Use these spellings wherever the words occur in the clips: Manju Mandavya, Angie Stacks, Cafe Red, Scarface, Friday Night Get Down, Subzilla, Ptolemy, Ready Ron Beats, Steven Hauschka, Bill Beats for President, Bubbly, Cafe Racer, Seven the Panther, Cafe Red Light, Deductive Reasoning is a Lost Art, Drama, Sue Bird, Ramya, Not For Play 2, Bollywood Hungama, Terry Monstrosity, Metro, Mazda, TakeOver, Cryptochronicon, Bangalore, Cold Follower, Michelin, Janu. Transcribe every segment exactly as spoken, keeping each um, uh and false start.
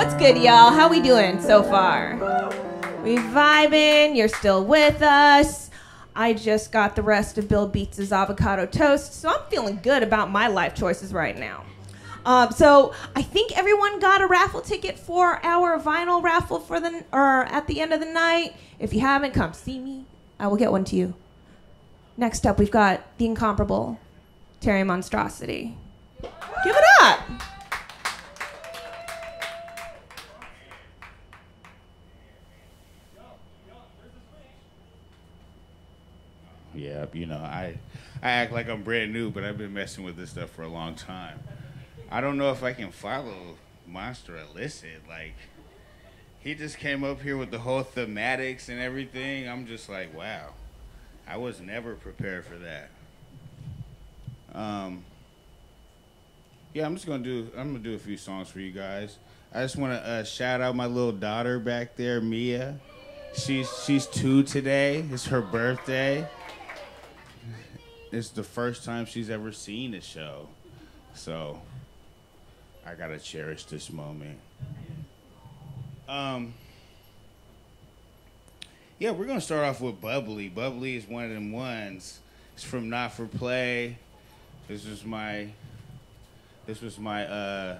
What's good, y'all? How we doing so far? We vibing. You're still with us. I just got the rest of Bill Beats' avocado toast, so I'm feeling good about my life choices right now. Um, so I think everyone got a raffle ticket for our vinyl raffle for the or at the end of the night. If you haven't, come see me. I will get one to you. Next up, we've got the incomparable Terry Monstrosity. Give it up. Yeah, you know, I, I act like I'm brand new, but I've been messing with this stuff for a long time. I don't know if I can follow Monster Illicit. Like, he just came up here with the whole thematics and everything. I'm just like, wow. I was never prepared for that. Um, yeah, I'm just gonna do. I'm gonna do a few songs for you guys. I just want to uh, shout out my little daughter back there, Mia. She's she's two today. It's her birthday. It's the first time she's ever seen the show, so I gotta cherish this moment. Um. Yeah, we're gonna start off with Bubbly. Bubbly is one of them ones. It's from Not For Play. This was my, this was my, uh,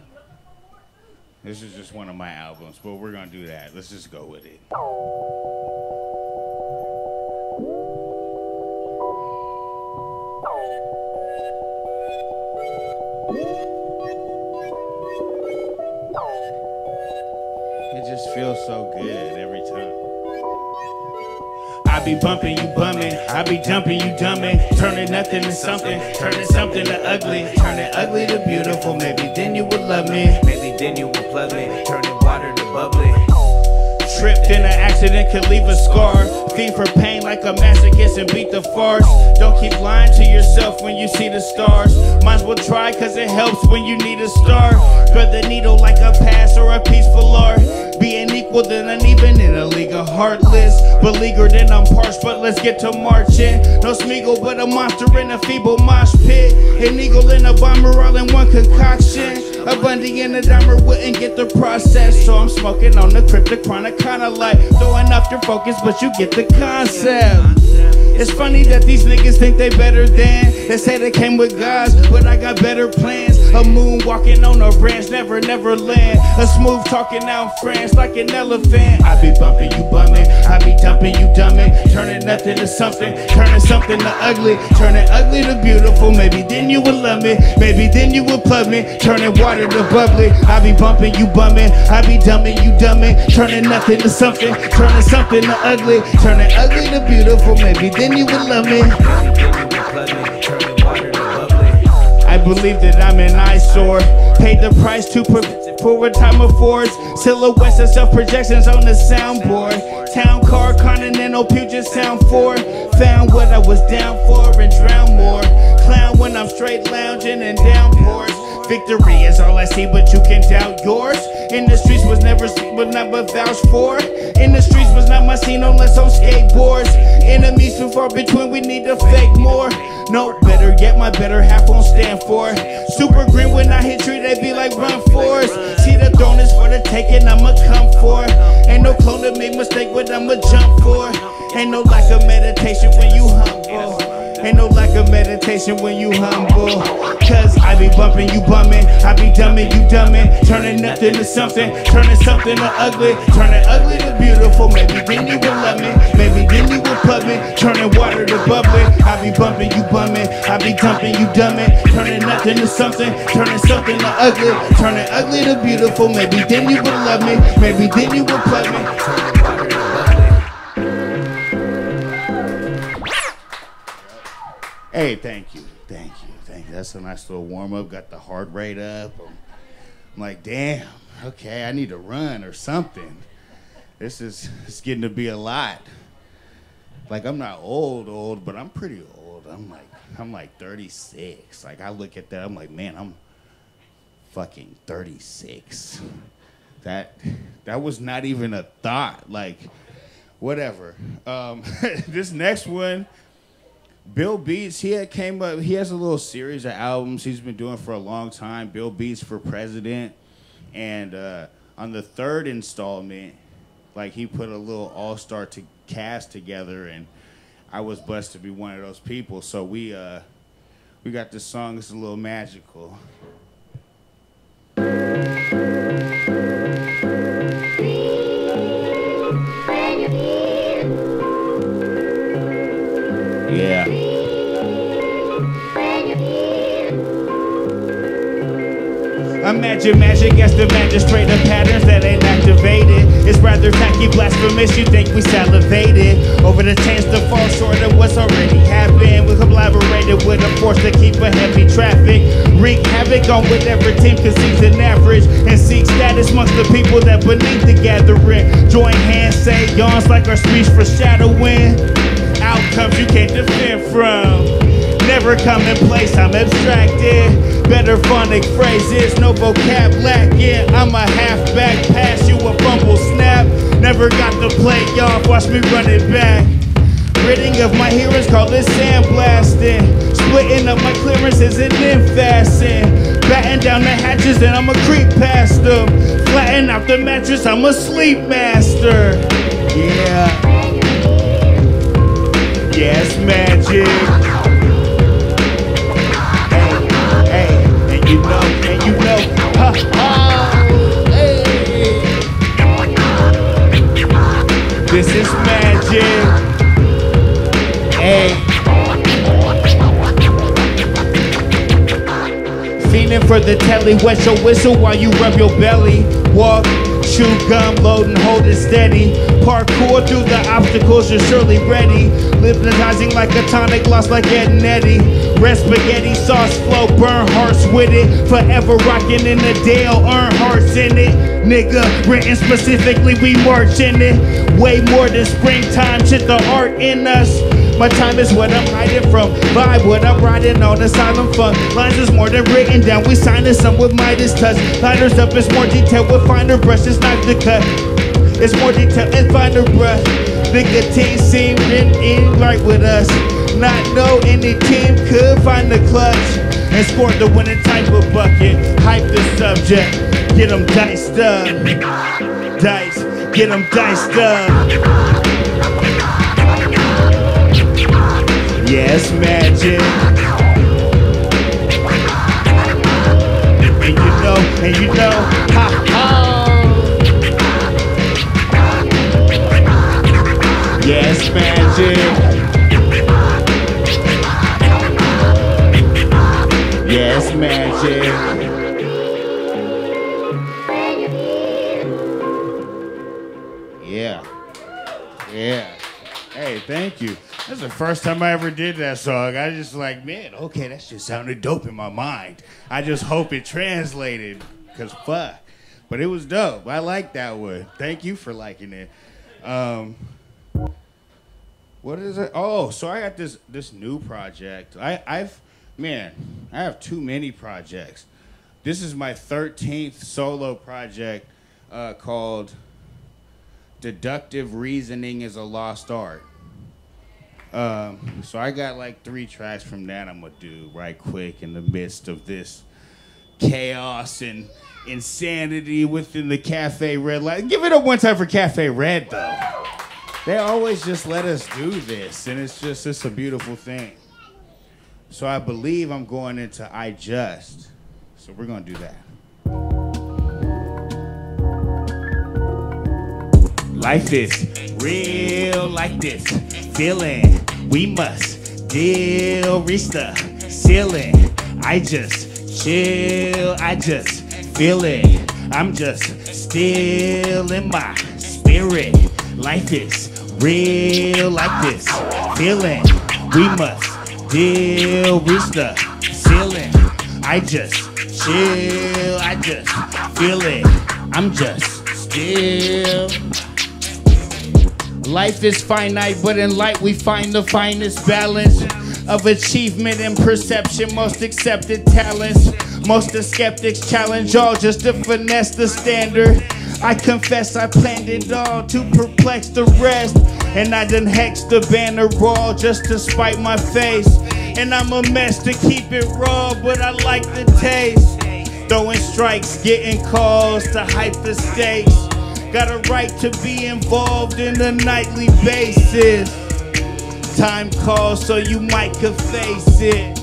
this is just one of my albums, but we're gonna do that. Let's just go with it. It just feels so good every time. I be bumping, you bumming, I be dumping, you dumbing, turning nothing to something, turning something to ugly, turning ugly to beautiful, maybe then you would love me, maybe then you would plug me, turning water to bubbly. Tripped in an accident could leave a scar, fiend for pain like a masochist and beat the farce. Don't keep lying to yourself when you see the stars, might as well try cause it helps when you need a star. Thread the needle like a pass or a peaceful art, being equal then uneven in a league of heartless, beleaguered and I'm parched, but let's get to marching. No Smeagol but a monster in a feeble mosh pit, an eagle and a bomber all in one concoction. A Bundy and a dimer wouldn't get the process, so I'm smoking on the Cryptochronicon, kinda like throwing off your focus, but you get the concept. It's funny that these niggas think they better than, they say they came with guys, but I got better plans. A moon walking on a branch, never, never land. A smooth talking out in France like an elephant. I be bumping, you bumming, I be dumping, you dumbing, turning nothing to something, turning something to ugly, turning ugly to beautiful, maybe then you would love me, maybe then you would plug me, turning water to bubbly. I be bumping, you bumming, I be dumbing, you dumbing, turning nothing to something, turning something to ugly, turning ugly to beautiful, maybe then you would love me. I believe that I'm an eyesore, paid the price to for a time affords, silhouettes and self-projections on the soundboard, town car, continental, Puget Sound four, found what I was down for and drown more, clown when I'm straight lounging and downpours. Victory is all I see, but you can doubt yours. In the streets was never, was never vouched for. In the streets was not my scene unless on skateboards. Enemies too far between, we need to fake more. No better yet, my better half won't stand for. Super green when I hit tree, they be like run for us. See the throne is for the taking, I'ma come for. Ain't no clone to make mistake, what I'ma jump for. Ain't no lack of meditation when you humble. Ain't no lack of meditation when you humble. Cause I be bumping, you bumming, I be dumbing, you dumbing, turning nothing to something, turning something to ugly, turning ugly to beautiful, maybe then you will love me, maybe then you will plug me, turning water to bubbly. I be bumping, you bumming, I be dumping, you dumbing, turning nothing to something, turning something to ugly, turning ugly to beautiful, maybe then you will love me, maybe then you will plug me. Hey, thank you, thank you, thank you. That's a nice little warm-up, got the heart rate up. I'm, I'm like, damn, okay, I need to run or something. This is, it's getting to be a lot. Like, I'm not old, old, but I'm pretty old. I'm like, I'm like thirty-six. Like, I look at that, I'm like, man, I'm fucking thirty-six. That, that was not even a thought, like, whatever. Um, this next one, Bill Beats, he had came up, he has a little series of albums he's been doing for a long time, Bill Beats for President, and uh, on the third installment, like, he put a little all-star to cast together, and I was blessed to be one of those people. So we uh, we got this song. It's a little magical. Yeah. Imagine magic as the magistrate of patterns that ain't activated. It's rather tacky, blasphemous, you think we salivated over the chance to fall short of what's already happened. We collaborated with a force to keep a heavy traffic, wreak havoc on whatever team conceives an average, and seek status amongst the people that beneath the gathering. Join hands, say yawns like our speech foreshadowing outcomes you can't defend from. Never come in place, I'm abstracted. Better phonic phrases, no vocab lacking. I'm a halfback, pass you a fumble snap. Never got the playoff, watch me run it back. Ridding of my hearings, call it sandblasting. Splitting up my clearances and then fasting. Batting down the hatches and I'ma creep past them. Flatten out the mattress, I'm a sleep master. Yeah. Yes, magic. You know, and you know, ha ha, hey. This is magic, hey. Fiending for the telly, wet your whistle while you rub your belly. Walk, chew gum, load and hold it steady. Parkour through the obstacles, you're surely ready. Hypnotizing like a tonic, lost like Ed and Eddie. Red spaghetti sauce flow, burn hearts with it. Forever rocking in the Dale, earn hearts in it. Nigga, written specifically, we march in it. Way more than springtime, shit the art in us. My time is what I'm hiding from. Vibe what I'm riding on, the silent fun. Lines is more than written down. We signing some with Midas touch. Lighters up is more detailed with finer brush. It's not the cut. It's more detailed and finer brush. Nicotine seem written in right with us. Not know any team could find the clutch and score the winning type of bucket. Hype the subject. Get them diced up. Dice. Get them diced up. Yes, magic. And you know, and you know, ha ha. Yes, magic. Yes, magic. Yeah. Yeah. Hey, thank you. That's the first time I ever did that song. I just like, man, okay, that shit sounded dope in my mind. I just hope it translated, because fuck. But it was dope. I like that one. Thank you for liking it. Um, what is it? Oh, so I got this this new project. I, I've, man, I have too many projects. This is my thirteenth solo project uh, called Deductive Reasoning is a Lost Art. Um, so I got like three tracks from that I'm gonna do right quick in the midst of this chaos and insanity within the Cafe Red Light. Give it up one time for Cafe Red though. They always just let us do this, and it's just it's a beautiful thing. So I believe I'm going into I Just. So we're gonna do that. Life is real like this. Feeling we must deal, reach the ceiling. I just chill, I just feel it. I'm just still in my spirit. Life is real like this. Feeling we must deal, reach the ceiling. I just chill, I just feel it. I'm just still. Life is finite, but in light we find the finest balance of achievement and perception, most accepted talents. Most of skeptics challenge all just to finesse the standard. I confess I planned it all to perplex the rest, and I done hexed the banner raw just to spite my face. And I'm a mess to keep it raw, but I like the taste. Throwing strikes, getting calls to hype the stakes. Got a right to be involved in a nightly basis. Time calls so you might could face it.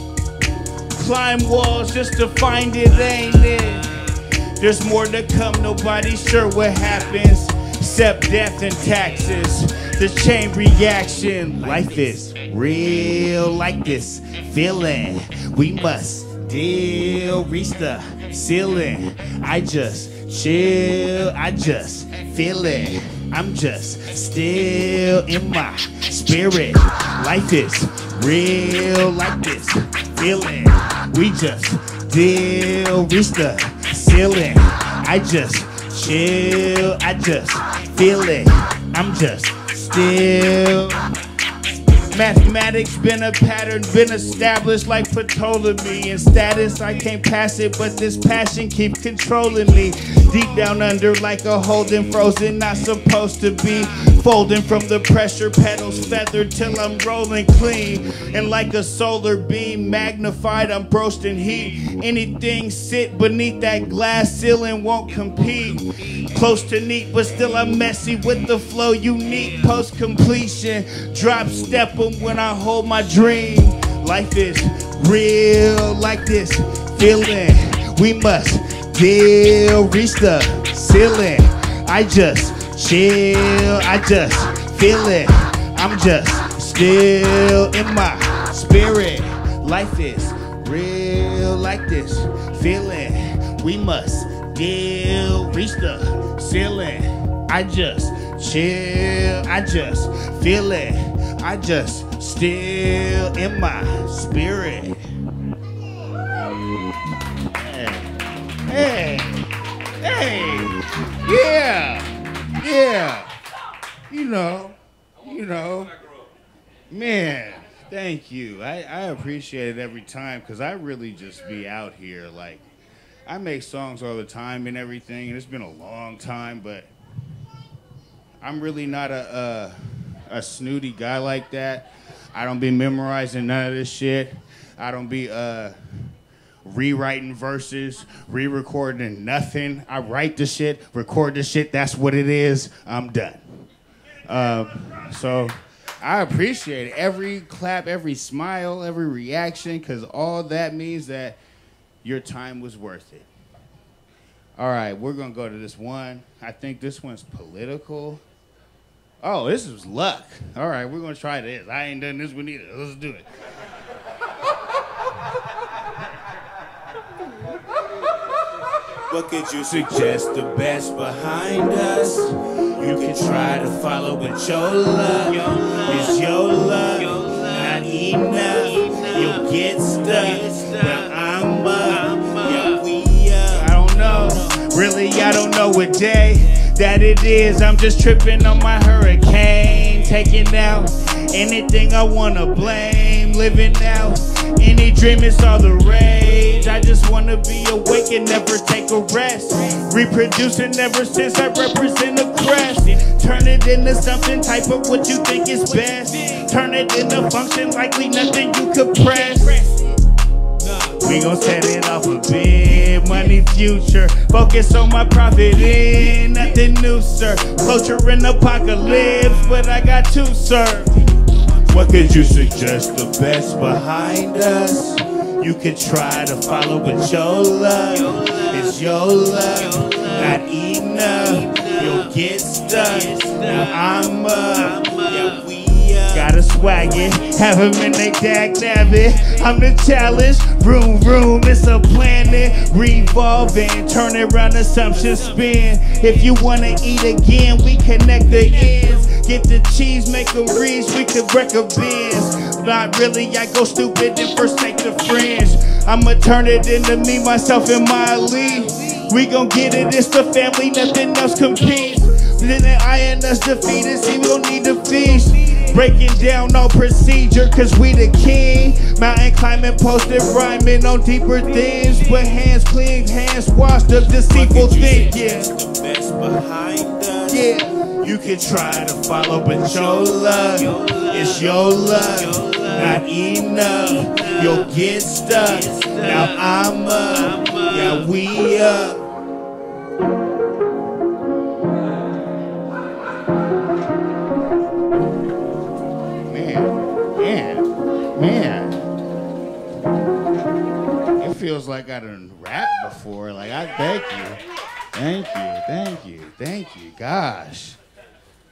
Climb walls just to find it, ain't it? There's more to come, nobody's sure what happens. Except death and taxes, the chain reaction. Life is real like this feeling. We must deal, reach the ceiling. I just chill, I just feel it. I'm just still in my spirit. Life is real like this feeling. We just deal, reach the ceiling. I just chill, I just feel it. I'm just still. Mathematics been a pattern, been established like Ptolemy. In status, I can't pass it, but this passion keep controlling me. Deep down under like a holding frozen, not supposed to be. Folding from the pressure, pedals feathered till I'm rolling clean. And like a solar beam magnified, I'm roasting heat. Anything sit beneath that glass ceiling won't compete. Close to neat, but still I'm messy with the flow unique. Post completion, drop step them when I hold my dream. Life is real like this feeling. We must deal, reach the ceiling. I just chill, I just feel it. I'm just still in my spirit. Life is real like this feeling. We must deal, reach the ceiling. I just chill, I just feel it. I just still in my spirit. Hey, hey, hey, yeah. Yeah, you know, you know, man, thank you. I, I appreciate it every time because I really just be out here. Like, I make songs all the time and everything, and it's been a long time, but I'm really not a, a, a snooty guy like that. I don't be memorizing none of this shit. I don't be uh, rewriting verses, re-recording nothing. I write the shit, record the shit, that's what it is, I'm done. Um, so I appreciate every clap, every smile, every reaction, because all that means that your time was worth it. All right, we're going to go to this one. I think this one's political. Oh, this is luck. All right, we're going to try this. I ain't done this one either. Let's do it. What could you suggest the best behind us? You can try to follow, but your love is your love, not enough. You'll get stuck, but I'm up, yeah, we up. I don't know, really I don't know what day that it is. I'm just tripping on my hurricane, taking out anything I wanna blame, living out any dream, it's all the rage. I just wanna be awake and never take a rest. Reproducing ever since I represent a crest. Turn it into something, type of what you think is best. Turn it into function, likely nothing you could press. We gon' set it off a bit, money future. Focus on my profit in, nothing new, sir. Closure in apocalypse, but I got two, sir. What could you suggest the best behind us? You can try to follow, but your love is your love, not enough. You'll get stuck. Now I'm up, yeah, we up. Gotta swag it, have them in they dag nab it. I'm the challenge, room, room, it's a planet revolving. Turn it around, assumption spin. If you wanna eat again, we connect the ends. Get the cheese, make a reach, we could recommend. Not really, I go stupid and forsake the friends. I'ma turn it into me, myself, and my lead. We gon' get it, it's the family, nothing else competes. Then I and us defeated, see we don't need to feast. Breaking down all procedure, cause we the king. Mountain climbing, posted rhyming on deeper things. But hands clean, hands washed of deceitful thinking. Yeah. The best behind us. Yeah. You can try to follow, but your love is your love, not enough. You'll get stuck. Now I'm up, yeah, we up. Man, man, man. It feels like I done rapped before. Like, I thank you. Thank you, thank you, thank you. Gosh.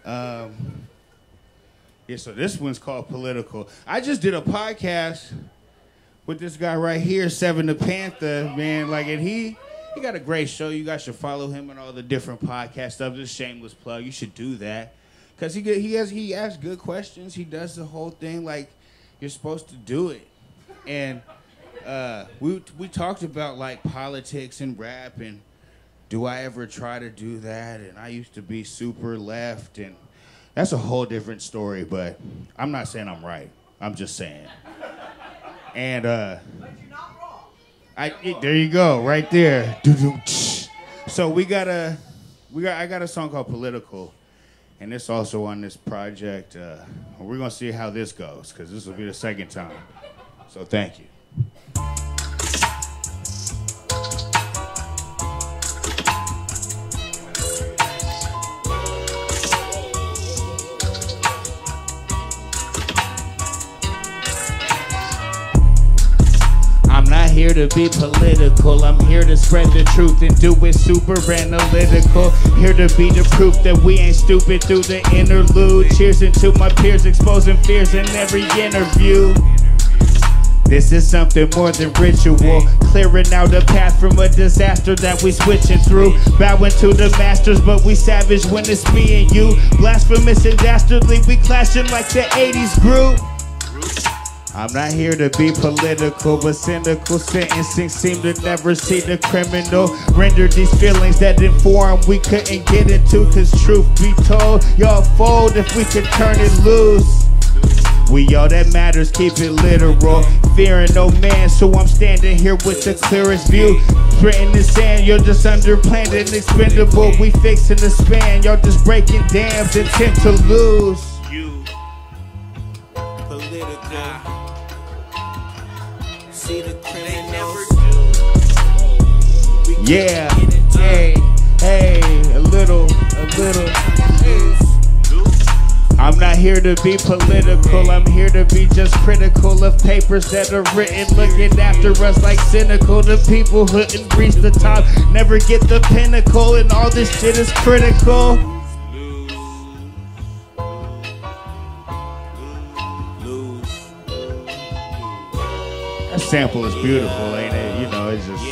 Um, yeah, so this one's called Political. I just did a podcast with this guy right here, Seven the Panther, man. Like, and he, he got a great show. You guys should follow him on all the different podcast stuff. Just shameless plug. You should do that. Because he he has he asks good questions. He does the whole thing like you're supposed to do it. And uh, we we talked about, like, politics and rap and do I ever try to do that? And I used to be super left. And that's a whole different story. But I'm not saying I'm right. I'm just saying. And uh, but you're not wrong. I it, there you go, right there. So we got a, we got I got a song called Political, and it's also on this project. Uh, we're gonna see how this goes because this will be the second time. So thank you. I'm here to be political, I'm here to spread the truth and do it super analytical. Here to be the proof that we ain't stupid through the interlude. Cheers into my peers, exposing fears in every interview. This is something more than ritual, clearing out a path from a disaster that we switching through. Bowing to the masters, but we savage when it's me and you. Blasphemous and dastardly, we clashing like the eighties group. I'm not here to be political, but cynical sentencing seem to never see the criminal. Render these feelings that inform we couldn't get into, cause truth be told, y'all fold if we could turn it loose. We all that matters, keep it literal, fearing no man, so I'm standing here with the clearest view. Written in sand, you're just underplanned and expendable, we fixing the span, y'all just breaking dams and tend to lose. Yeah, hey, hey, a little, a little. I'm not here to be political, I'm here to be just critical of papers that are written, looking after us like cynical. The people who didn't reach the top never get the pinnacle, and all this shit is critical. That sample is beautiful, ain't it? You know, it's just...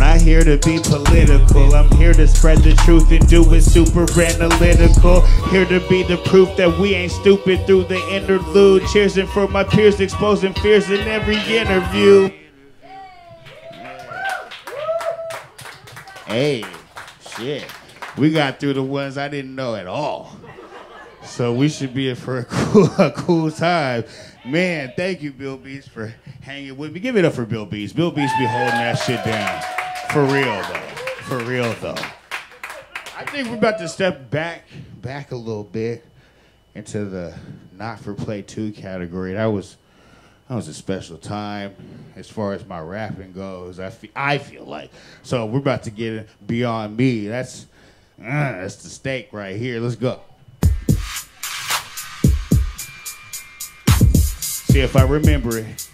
I'm here to be political, I'm here to spread the truth and do it super analytical. Here to be the proof that we ain't stupid through the interlude. Cheersing for my peers, exposing fears in every interview. Hey, shit, we got through the ones I didn't know at all. So we should be in for a cool, a cool time. Man, thank you, Bill Beats, for hanging with me. Give it up for Bill Beats. Bill Beats be holding that shit down. For real, though. For real, though. I think we're about to step back, back a little bit into the Not For Play two category. That was, that was a special time as far as my rapping goes. I feel, I feel like. So we're about to get beyond me. That's, uh, that's the stake right here. Let's go. See if I remember it.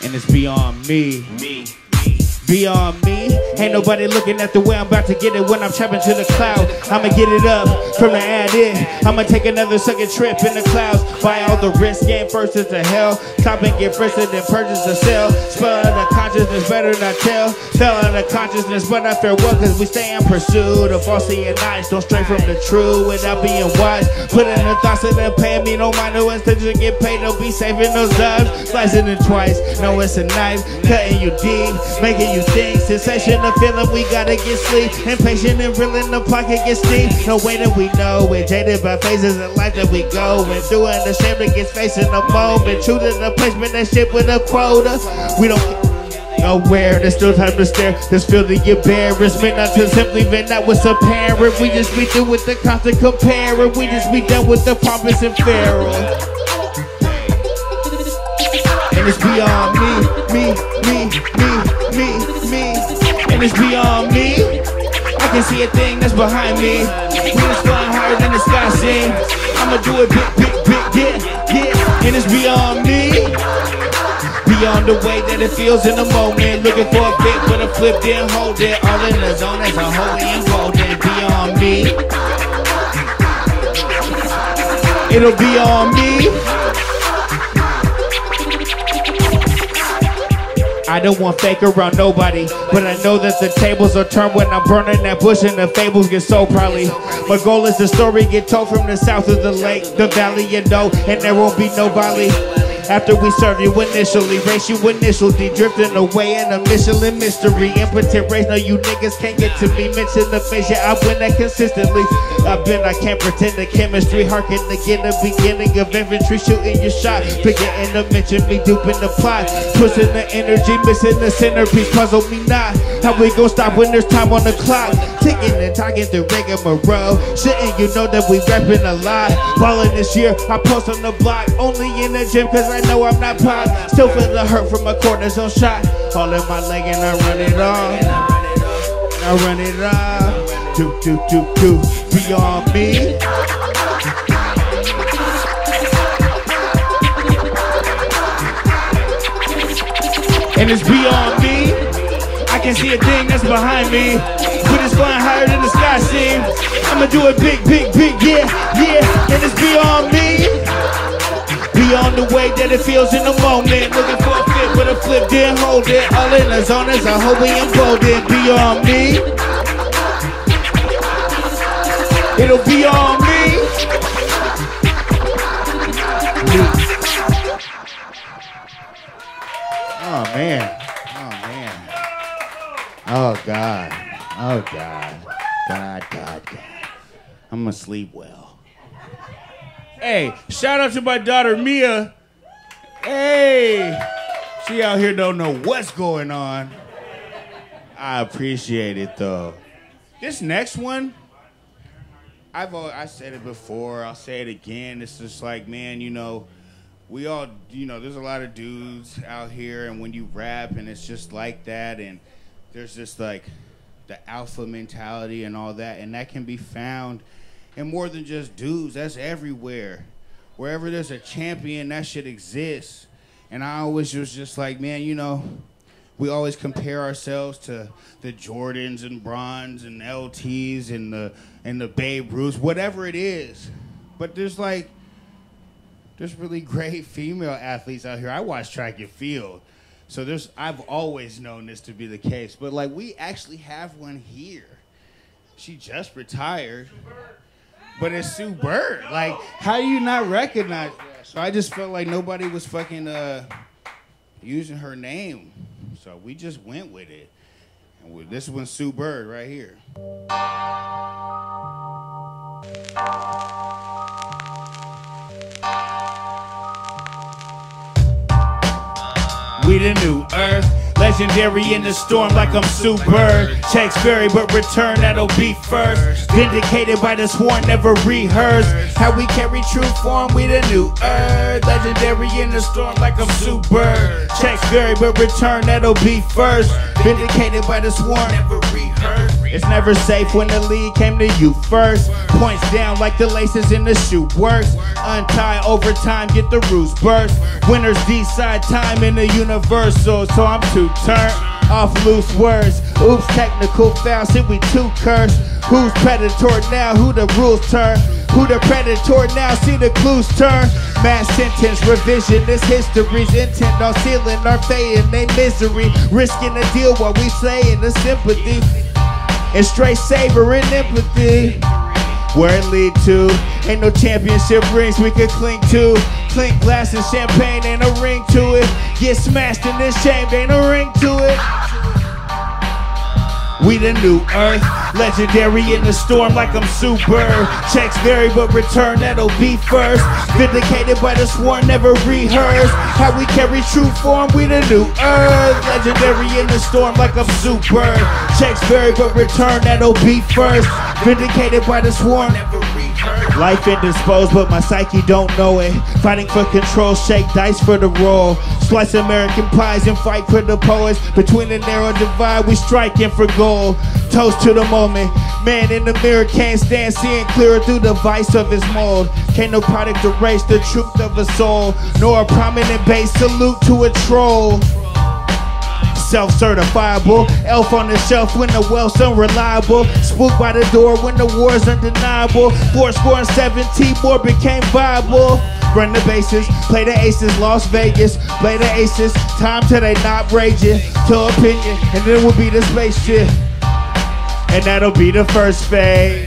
And it's beyond me. Me. Me. Beyond me. Ain't nobody looking at the way I'm about to get it when I'm chopping to the cloud. I'ma get it up from the ad in. I'ma take another second trip in the clouds. Buy all the risk, game first into hell. Top and get fristed and purchase a sell. Spell out the consciousness, better not tell. Fell out the consciousness, but I farewell cause we stay in pursuit of falsity and lies. Don't stray from the true without being wise. Put in the thoughts and then pay me. Don't mind no intention, get paid. Don't be saving those lives. Slicing it twice, no it's a knife. Cutting you deep, making you think. Sensation feeling we gotta get sleep. Impatient and real in the pocket get steep. No way that we know we're jaded by phases in life that we go. And doing the shame that gets faced in the moment. True to the placement that shit with a quota. We don't aware. There's still time to stare. There's feeling embarrassment, not to simply vent out what's apparent. We just be through with the constant comparing. We just be done with the pompous and feral. And it's beyond me, me, me, me, me, me. And it's beyond me. I can see a thing that's behind me. We just flying higher than the sky seems. I'ma do it big, big, big, yeah, yeah. And it's beyond me. Beyond the way that it feels in the moment. Looking for a bit, but I flipped and hold it. All in the zone as a holy and golden. Be on me. It'll be on me. I don't want fake around nobody, but I know that the tables are turned when I'm burning that bush and the fables get sold probably. My goal is the story get told from the south of the lake, the valley, you know, and there won't be nobody. After we serve you initially, race you initial D, drifting away in a Michelin mystery. Impotent race, no you niggas can't get to me. Mention the measure, I win that consistently. I've been, I can't pretend the chemistry. Harken again, the beginning of infantry. Shooting your shot, forgetting to mention me. Duping the plot, pushing the energy. Missing the centerpiece, puzzle me not. How we gon' stop when there's time on the clock? Ticking and talking through rigmarole. Shouldn't you know that we reppin' a lot? Ballin' this year, I post on the block. Only in the gym, cause I I know I'm not pop, still feel the hurt from a corner zone shot. All in my leg and I run it off. I run it off. Do do do do. Be on me. And it's be on me. I can see a thing that's behind me. But it's flying higher than the sky seems. I'ma do it big, big, big, yeah, yeah. And it's be on me. Beyond the way that it feels in the moment. Looking for a fit with a flip, then hold it. All in the zone as a whole, we unfolded. Be on me. It'll be on me. Oh man. Oh man. Oh God. Oh God. God, God, God. I'm gonna sleep well. Hey, shout out to my daughter, Mia. Hey, she out here don't know what's going on. I appreciate it, though. This next one, I've always, I said it before. I'll say it again. It's just like, man, you know, we all, you know, there's a lot of dudes out here, and when you rap, and it's just like that, and there's just, like, the alpha mentality and all that, and that can be found. And more than just dudes, that's everywhere. Wherever there's a champion, that shit exists. And I always was just like, man, you know, we always compare ourselves to the Jordans and Brons and L Ts and the and the Babe Ruths, whatever it is. But there's like, there's really great female athletes out here. I watch track and field. So there's, I've always known this to be the case. But like, we actually have one here. She just retired. But it's Sue Bird. Like, how do you not recognize that? So I just felt like nobody was fucking uh, using her name. So we just went with it. And we, this one's Sue Bird right here. We the new earth. Legendary in the storm like I'm Sue Bird. Shakespeare, but return, that'll be first. Vindicated by the sworn, never rehearsed. How we carry true form, we the new earth. Legendary in the storm like I'm Sue Bird. Shakespeare, but return, that'll be first. Vindicated by the sworn, never rehearsed. It's never safe when the lead came to you first. Points down like the laces in the shoe works. Untie overtime, get the roots burst. Winners decide time in the universal. So I'm too turned off loose words. Oops, technical foul, shit we too cursed. Who's predator now? Who the rules turn? Who the predator now? See the clues turn. Mass sentence, revisionist history's intent on sealing our fate and they misery. Risking a deal while we slaying the sympathy. And straight savor and empathy. Where it lead to. Ain't no championship rings we could cling to. Clink glass and champagne ain't a ring to it. Get smashed and this shame ain't a ring to it. We the new earth, legendary in the storm like I'm Sue Bird. Checks vary but return, that'll be first. Vindicated by the sworn, never rehearsed. How we carry true form, we the new earth. Legendary in the storm like I'm Sue Bird. Checks vary but return, that'll be first. Vindicated by the sworn, never rehearsed. Life indisposed but my psyche don't know it. Fighting for control, shake dice for the roll. Slice American pies and fight for the poets. Between the narrow divide, we striking for gold. Toast to the moment. Man in the mirror can't stand seeing clearer through the vice of his mold. Can't no product erase the truth of a soul, nor a prominent base salute to a troll. Self-certifiable, elf on the shelf when the wealth's unreliable. Spooked by the door when the war's undeniable. Four score and seventeen more became viable. Run the bases, play the aces, Las Vegas. Play the aces, time till they not raging. To opinion, and then we'll be the spaceship. And that'll be the first phase.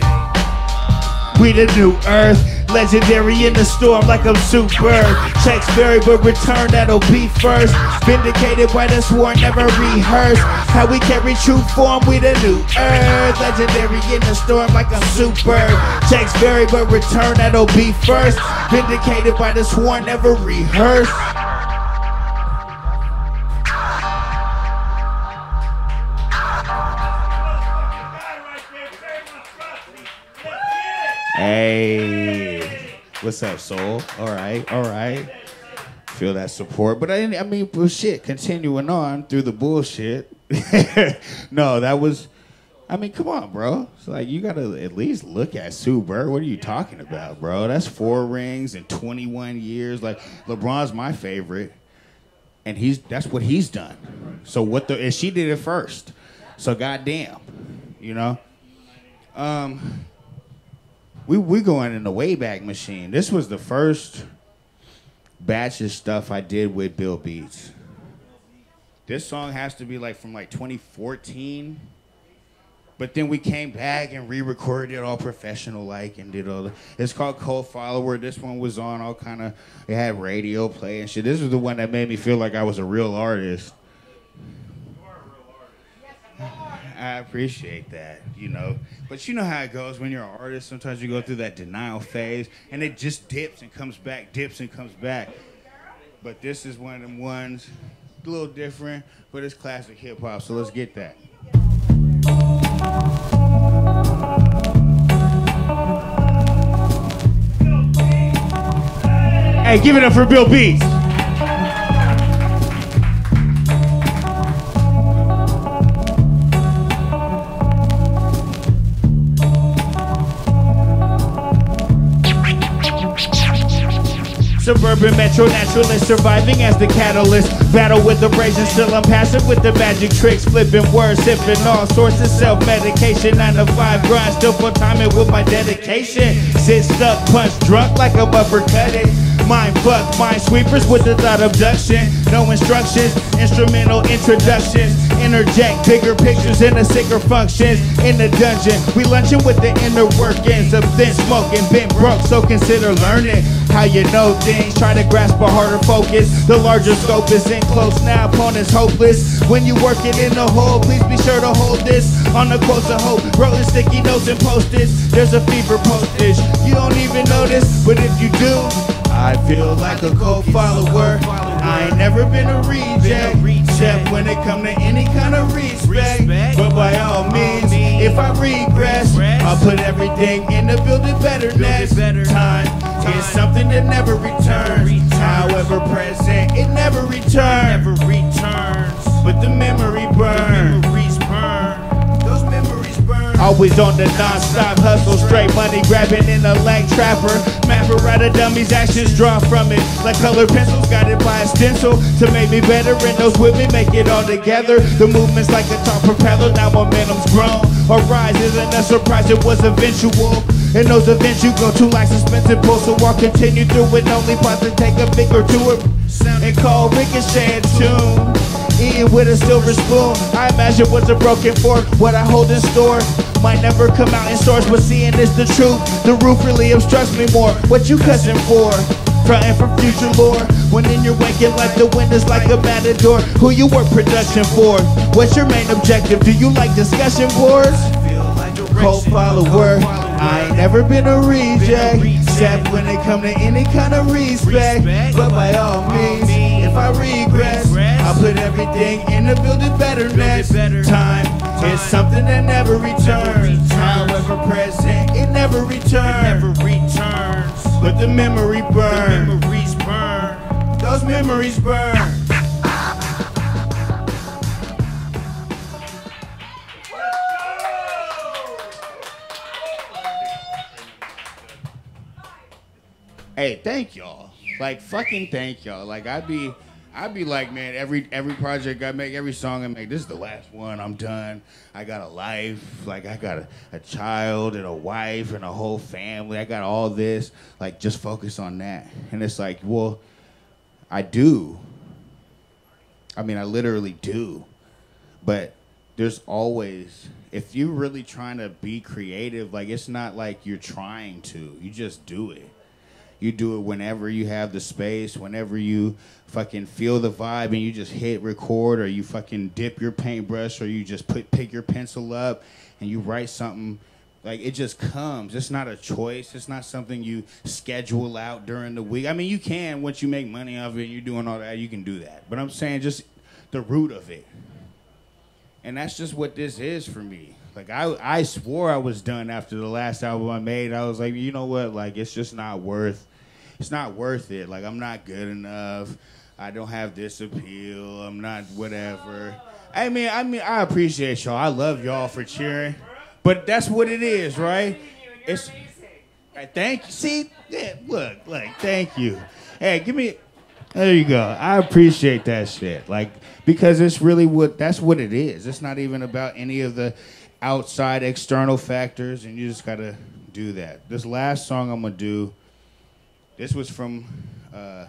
We the new earth. Legendary in the storm like I'm super. Checks vary but return, that'll be first. Vindicated by the sworn, never rehearsed. How we carry true form, we the new earth. Legendary in the storm like I'm super. Checks vary but return, that'll be first. Vindicated by the sworn, never rehearsed. Hey. What's up, soul? All right, all right. Feel that support. But I didn't, I mean, well, shit, continuing on through the bullshit. No, that was, I mean, come on, bro. It's like, you got to at least look at Sue Bird. What are you talking about, bro? That's four rings in twenty-one years. Like, LeBron's my favorite, and he's that's what he's done. So what the, and she did it first. So goddamn, you know? Um... We we going in the Wayback Machine. This was the first batch of stuff I did with Bill Beats. This song has to be like from like twenty fourteen. But then we came back and re-recorded it all professional like and did all the, it's called Cold Follower. This one was on all kind of, it had radio play and shit. This was the one that made me feel like I was a real artist. You are a real artist. Yes, I am. I appreciate that, you know. But you know how it goes when you're an artist. Sometimes you go through that denial phase, and it just dips and comes back, dips and comes back. But this is one of them ones, a little different, but it's classic hip-hop, so let's get that. Hey, give it up for Bill Beats. Suburban metro naturalist, surviving as the catalyst. Battle with the brazen, still I'm passive with the magic tricks. Flipping words, sipping all sorts of self-medication. Nine to five grind, still full timing with my dedication. Sit stuck, punch drunk like I'm uppercutting. Mind fuck, mind sweepers with the thought abduction. No instructions, instrumental introductions. Interject bigger pictures in the sicker functions. In the dungeon, we lunching with the inner workings of thin smoking, bent broke, so consider learning. How you know things, try to grasp a harder focus. The larger scope is in close, now opponents hopeless. When you work it in the hole, please be sure to hold this. On the quotes of hope, rolling sticky notes and postage. There's a fever postage, you don't even notice. But if you do, I feel like a cold follower. I ain't never been a reject, except when it come to any kind of respect. But by all means, if I regress, I'll put everything in the build it better next time. It's something that never returns. However present, it never returns. But the memory burns. Those memories burn. Always on the non-stop hustle, straight money grabbing in a lag trapper. Mapper out of dummies, actions draw from it. Like colored pencils, guided by a stencil to make me better. And those with me make it all together. The movement's like a top propeller. Now momentum's grown. A rise isn't a surprise. It was eventual. In those events you go to like suspensive pulse, so I'll continue through it. Only pause to take a pick or two of and call ricochet and tune. Eating with a silver spoon, I imagine what's a broken fork. What I hold in store might never come out in source, but seeing is the truth. The roof really obstructs me more. What you cussing for? Crying from future lore. When in your way, get like the wind is like a matador. Who you work production for? What's your main objective? Do you like discussion boards? Cold follower. I ain't never been a reject, except when it come to any kind of respect. But by all means, if I regress, I'll put everything in the building better next time. It's something that never returns. However present, it never returns. But the memory burn. Those memories burn. Hey, thank y'all. Like fucking thank y'all. Like I'd be. I'd be like, man, every every project I make, every song I make, this is the last one, I'm done. I got a life, like I got a, a child and a wife and a whole family. I got all this, like just focus on that. And it's like, well, I do. I mean, I literally do. But there's always, if you're really trying to be creative, like it's not like you're trying to, you just do it. You do it whenever you have the space, whenever you fucking feel the vibe and you just hit record, or you fucking dip your paintbrush, or you just put pick your pencil up and you write something. Like, it just comes. It's not a choice. It's not something you schedule out during the week. I mean, you can, once you make money off it, you're doing all that, you can do that. But I'm saying just the root of it. And that's just what this is for me. Like, I, I swore I was done after the last album I made. I was like, you know what? Like, it's just not worth It's not worth it. Like, I'm not good enough. I don't have this appeal. I'm not whatever. I mean, I mean, I appreciate y'all. I love y'all for cheering. But that's what it is, right? It's, I thank you. See, yeah, look, like, thank you. Hey, give me, there you go. I appreciate that shit. Like, because it's really what, that's what it is. It's not even about any of the outside external factors, and you just got to do that. This last song I'm going to do, this was from uh,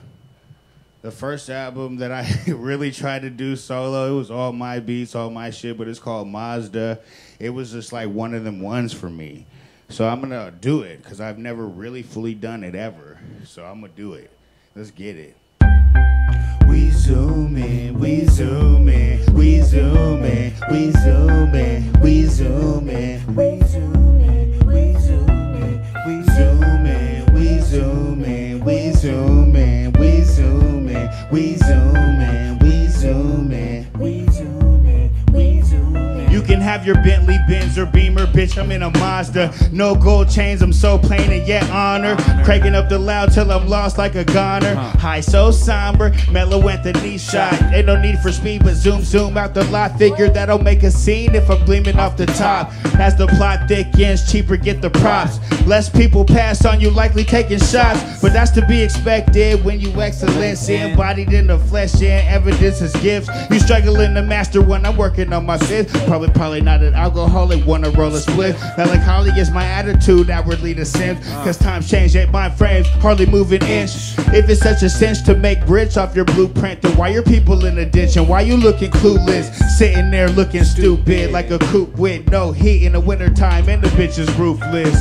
the first album that I really tried to do solo. It was all my beats, all my shit, but it's called Mazda. It was just like one of them ones for me. So I'm going to do it because I've never really fully done it ever. So I'm going to do it. Let's get it. We zoom in, we zoom in, we zoom in, we zoom in, we zoom in, we zoom in, we zoom in, we zoom in, we zoom in, we zoom in, we zoom in, we zoom in, we zoom in, we zoom in, we zoom in. You can have your Bentley, Benz, or Beamer, bitch, I'm in a Mazda. No gold chains, I'm so plain and yet honored. Cranking up the loud till I'm lost like a goner. High so somber, mellow at the knee shot. Ain't no need for speed, but zoom, zoom out the lot. Figure that'll make a scene if I'm gleaming off the top. As the plot thickens, cheaper get the props. Less people pass on you, likely taking shots. But that's to be expected when you excellence. Embodied in the flesh and evidence as gifts. You struggling to master one, I'm working on my fifth. Probably, probably not an alcoholic, wanna roll a split. Melancholy is my attitude, outwardly the sin. Cause times change, ain't mind frames, hardly move an inch. If it's such a sense to make bridge off your blueprint, then why your people in the ditch? And why you looking clueless, sitting there looking stupid, like a coupe with no heat in the wintertime, and the bitch is ruthless.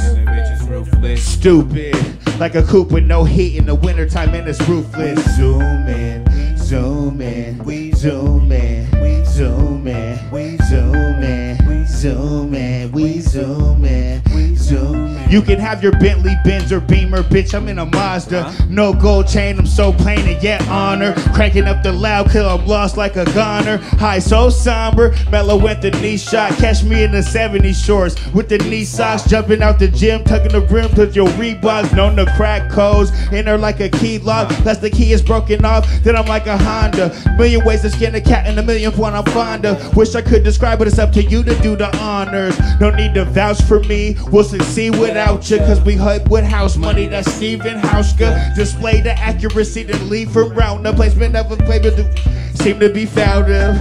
Stupid, like a coupe with no heat in the wintertime, and it's ruthless. Zoom in, zoom in, we zoom in, we zoom in, we zoom in. We zoom in, we zoom in, we zoom in. You can have your Bentley, Benz, or Beamer, bitch, I'm in a Mazda. No gold chain, I'm so plain and yet honor. Cranking up the loud, kill, I'm lost like a goner. High so somber, mellow at the knee shot. Catch me in the seventies shorts with the knee socks. Jumping out the gym, tucking the rim to your Reeboks. Known to crack codes, in her like a key lock. Plus the key is broken off, then I'm like a Honda. Million ways to skin a cat, and a millionth one I'm fond of. Wish I could describe, but it's up to you to do the honors. No need to vouch for me, we'll succeed without you. Cause we hype with house money, that's Steven Hauschka. Display the accuracy to leave from round. The placement of a flavor seem to be found of.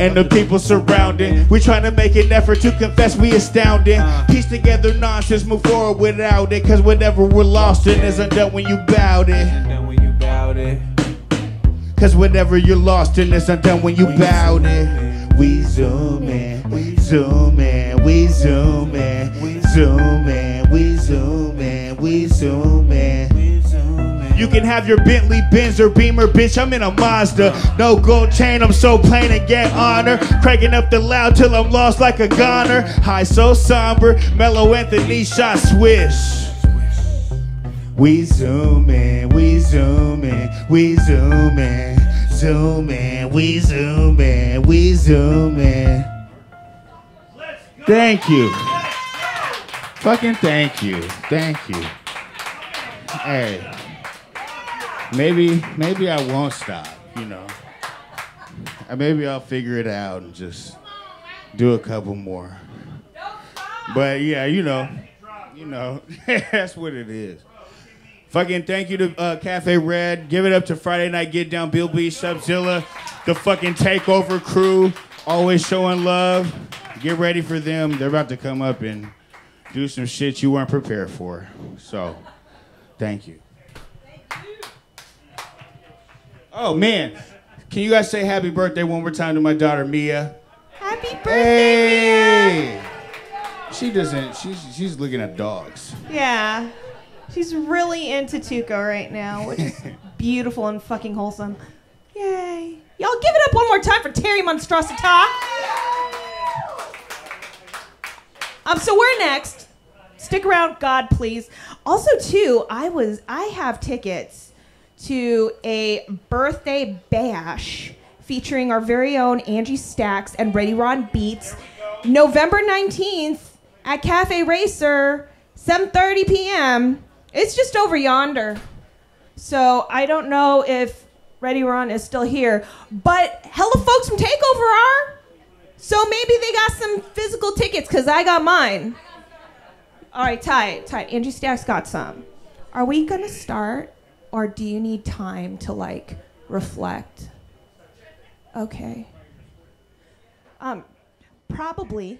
And the people surrounding, we trying to make an effort to confess we astounding. Piece together nonsense, move forward without it. Cause whatever we're lost in is undone when you bowed it. Cause whatever you're lost in is undone when you bowed it. We zoom in, we zoom in, we zoom in, we zoom in, we zoom in, we zoom in, we zoom in. You can have your Bentley, Benz, or Beamer, bitch, I'm in a Mazda. No gold chain, I'm so plain and yet honor. Cracking up the loud till I'm lost like a goner. High so somber, Mellow Anthony shot swish. We zoom in, we zoom in, we zoom in, zoom in, we zoom in, we zoom in. Let's go. Thank you. Let's go. Fucking thank you. Thank you. Hey. Maybe maybe I won't stop, you know. Maybe I'll figure it out and just do a couple more. But yeah, you know, you know, that's what it is. Fucking thank you to uh, Cafe Red. Give it up to Friday Night Get Down, Bill Beats, Subzilla, the fucking TakeOver crew, always showing love. Get ready for them. They're about to come up and do some shit you weren't prepared for. So, thank you. Oh, man. Can you guys say happy birthday one more time to my daughter, Mia? Happy birthday, hey. Mia! She doesn't, she's, she's looking at dogs. Yeah. She's really into Tuco right now, which is beautiful and fucking wholesome. Yay. Y'all give it up one more time for Terry Monstrosity. Um, so we're next. Stick around, God, please. Also, too, I was, I have tickets to a birthday bash featuring our very own Angie Stacks and Ready Ron Beats, November nineteenth at Cafe Racer, seven thirty p m It's just over yonder. So I don't know if Ready Ron is still here, but hella folks from TakeOver are. So maybe they got some physical tickets, because I got mine. All right, tight, tight. Angie Stacks got some. Are we going to start? Or do you need time to, like, reflect? Okay. Um, probably.